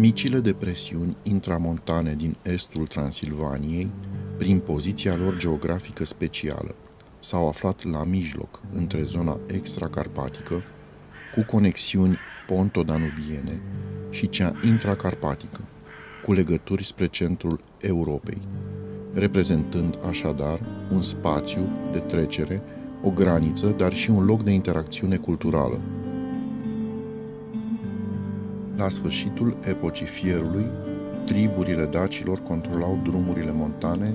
Micile depresiuni intramontane din estul Transilvaniei, prin poziția lor geografică specială, s-au aflat la mijloc între zona extracarpatică, cu conexiuni pontodanubiene, și cea intracarpatică, cu legături spre centrul Europei, reprezentând așadar un spațiu de trecere, o graniță, dar și un loc de interacțiune culturală. La sfârșitul epocii fierului, triburile dacilor controlau drumurile montane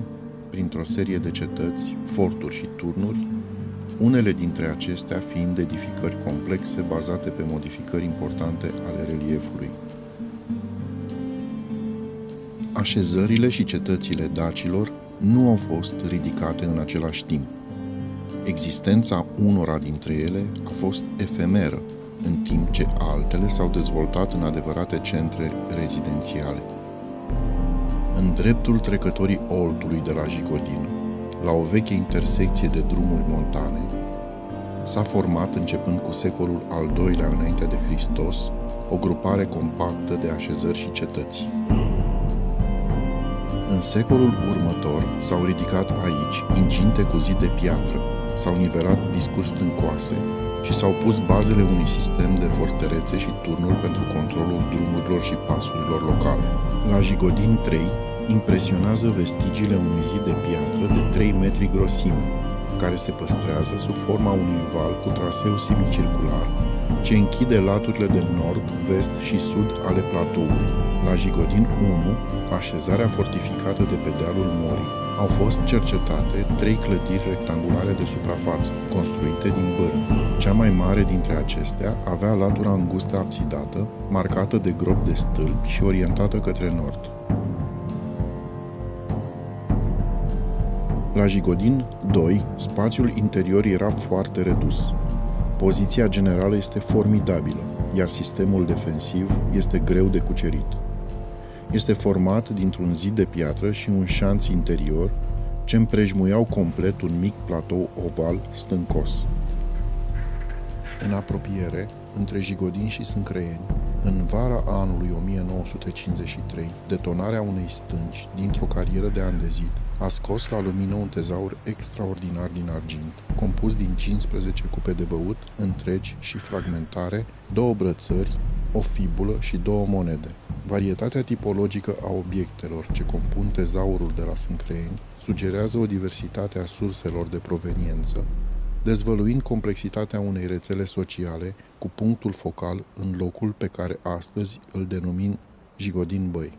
printr-o serie de cetăți, forturi și turnuri, unele dintre acestea fiind edificări complexe bazate pe modificări importante ale reliefului. Așezările și cetățile dacilor nu au fost ridicate în același timp. Existența unora dintre ele a fost efemeră, în timp ce altele s-au dezvoltat în adevărate centre rezidențiale. În dreptul trecătorii Oltului de la Jigodin, la o veche intersecție de drumuri montane, s-a format, începând cu secolul al II-lea înainte de Hristos, o grupare compactă de așezări și cetăți. În secolul următor s-au ridicat aici incinte cu zid de piatră, s-au nivelat piscuri stâncoase și s-au pus bazele unui sistem de fortărețe și turnuri pentru controlul drumurilor și pasurilor locale. La Jigodin 3 impresionează vestigiile unui zid de piatră de 3 metri grosime, care se păstrează sub forma unui val cu traseu semicircular, ce închide laturile de nord, vest și sud ale platoului. La Jigodin 1, așezarea fortificată de pe dealul Morii, au fost cercetate 3 clădiri rectangulare de suprafață, construite din bârnă. Cea mai mare dintre acestea avea latura îngustă absidată, marcată de gropi de stâlpi și orientată către nord. La Jigodin 2, spațiul interior era foarte redus. Poziția generală este formidabilă, iar sistemul defensiv este greu de cucerit. Este format dintr-un zid de piatră și un șanț interior, ce împrejmuiau complet un mic platou oval stâncos. În apropiere, între Jigodin și Sâncreieni, în vara anului 1953, detonarea unei stânci dintr-o carieră de andezit a scos la lumină un tezaur extraordinar din argint, compus din 15 cupe de băut, întregi și fragmentare, 2 brățări, o fibulă și 2 monede. Varietatea tipologică a obiectelor ce compun tezaurul de la Sâncreieni sugerează o diversitate a surselor de proveniență, dezvăluind complexitatea unei rețele sociale cu punctul focal în locul pe care astăzi îl denumim Jigodin Băi.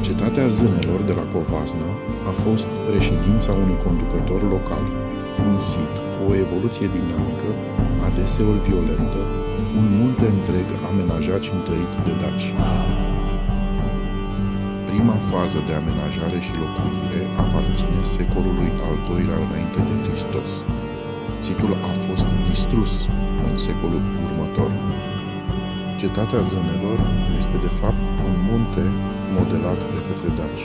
Cetatea Zânelor de la Covasna a fost reședința unui conducător local, un sit cu o evoluție dinamică, adeseori violentă, un munte întreg amenajat și întărit de daci. Prima fază de amenajare și locuire aparține secolului al II-lea înainte de Hristos. Situl a fost distrus în secolul următor. Cetatea Zânelor este de fapt un munte modelat de către daci.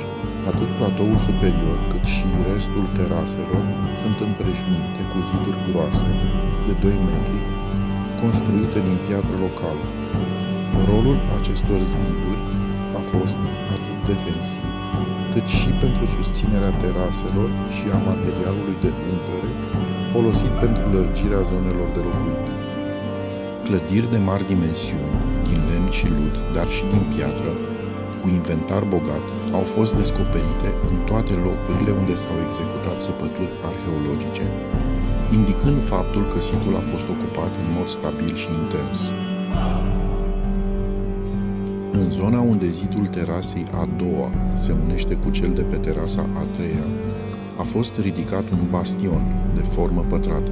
Atât platoul superior, cât și restul teraselor sunt împrejmuite cu ziduri groase, de 2 metri, construite din piatră locală. Rolul acestor ziduri a fost atât defensiv, cât și pentru susținerea teraselor și a materialului de umplere, folosit pentru lărgirea zonelor de locuit. Clădiri de mari dimensiuni, din lemn și lut, dar și din piatră, cu inventar bogat, au fost descoperite în toate locurile unde s-au executat săpături arheologice, indicând faptul că situl a fost ocupat în mod stabil și intens. În zona unde zidul terasei a doua se unește cu cel de pe terasa a treia, a fost ridicat un bastion de formă pătrată,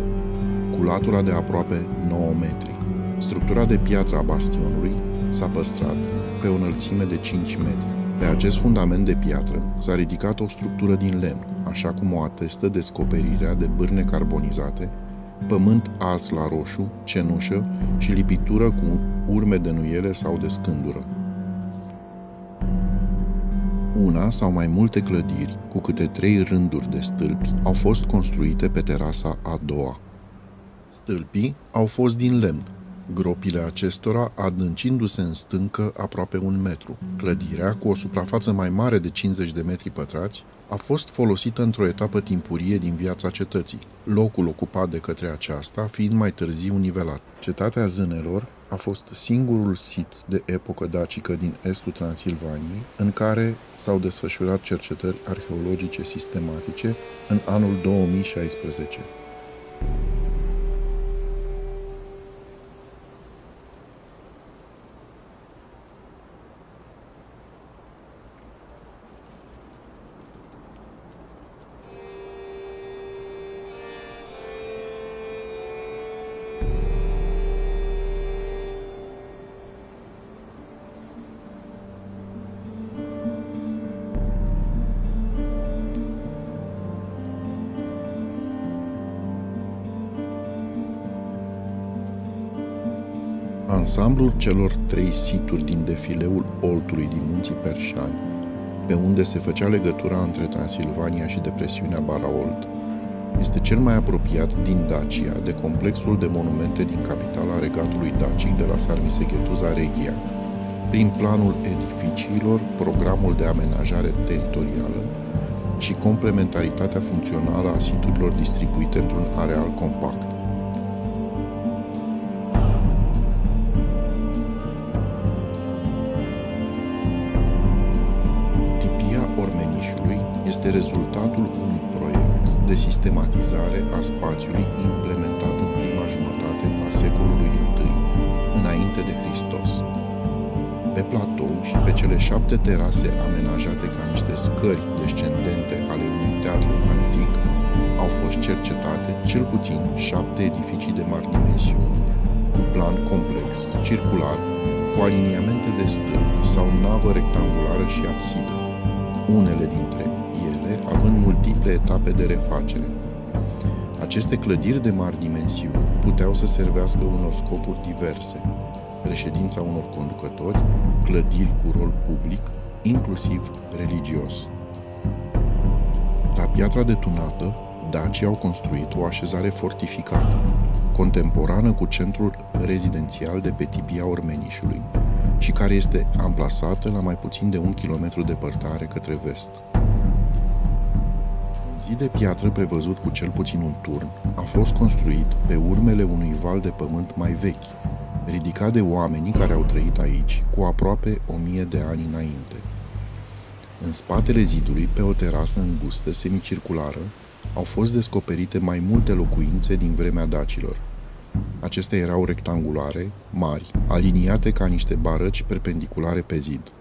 cu latura de aproape 9 metri. Structura de piatră a bastionului s-a păstrat pe o înălțime de 5 metri. Pe acest fundament de piatră s-a ridicat o structură din lemn, așa cum o atestă descoperirea de bârne carbonizate, pământ ars la roșu, cenușă și lipitură cu urme de nuiele sau de scândură. Una sau mai multe clădiri, cu câte 3 rânduri de stâlpi, au fost construite pe terasa a doua. Stâlpii au fost din lemn, gropile acestora adâncindu-se în stâncă aproape 1 metru. Clădirea, cu o suprafață mai mare de 50 de metri pătrați, a fost folosită într-o etapă timpurie din viața cetății, locul ocupat de către aceasta fiind mai târziu nivelat. Cetatea Zânelor a fost singurul sit de epocă dacică din estul Transilvaniei în care s-au desfășurat cercetări arheologice sistematice în anul 2016. Ansamblul celor 3 situri din defileul Oltului din Munții Perșani, pe unde se făcea legătura între Transilvania și depresiunea Balaolt, este cel mai apropiat din Dacia de complexul de monumente din capitala regatului dacic de la Sarmizegetuza Regia, prin planul edificiilor, programul de amenajare teritorială și complementaritatea funcțională a siturilor distribuite într-un areal compact. Este rezultatul unui proiect de sistematizare a spațiului implementat în prima jumătate a secolului I, înainte de Hristos. Pe platou și pe cele 7 terase amenajate ca niște scări descendente ale unui teatru antic, au fost cercetate cel puțin 7 edificii de mari dimensiuni, cu plan complex, circular, cu aliniamente de stâlpi sau navă rectangulară și absidă, unele dintre având multiple etape de refacere. Aceste clădiri de mari dimensiuni puteau să servească unor scopuri diverse, reședința unor conducători, clădiri cu rol public, inclusiv religios. La Piatra de Tunată, dacii au construit o așezare fortificată, contemporană cu centrul rezidențial de pe Tipia Ormenișului și care este amplasată la mai puțin de 1 kilometru departare către vest. Zid de piatră prevăzut cu cel puțin un turn a fost construit pe urmele unui val de pământ mai vechi, ridicat de oamenii care au trăit aici cu aproape 1000 de ani înainte. În spatele zidului, pe o terasă îngustă semicirculară, au fost descoperite mai multe locuințe din vremea dacilor. Acestea erau rectangulare, mari, aliniate ca niște barăci perpendiculare pe zid.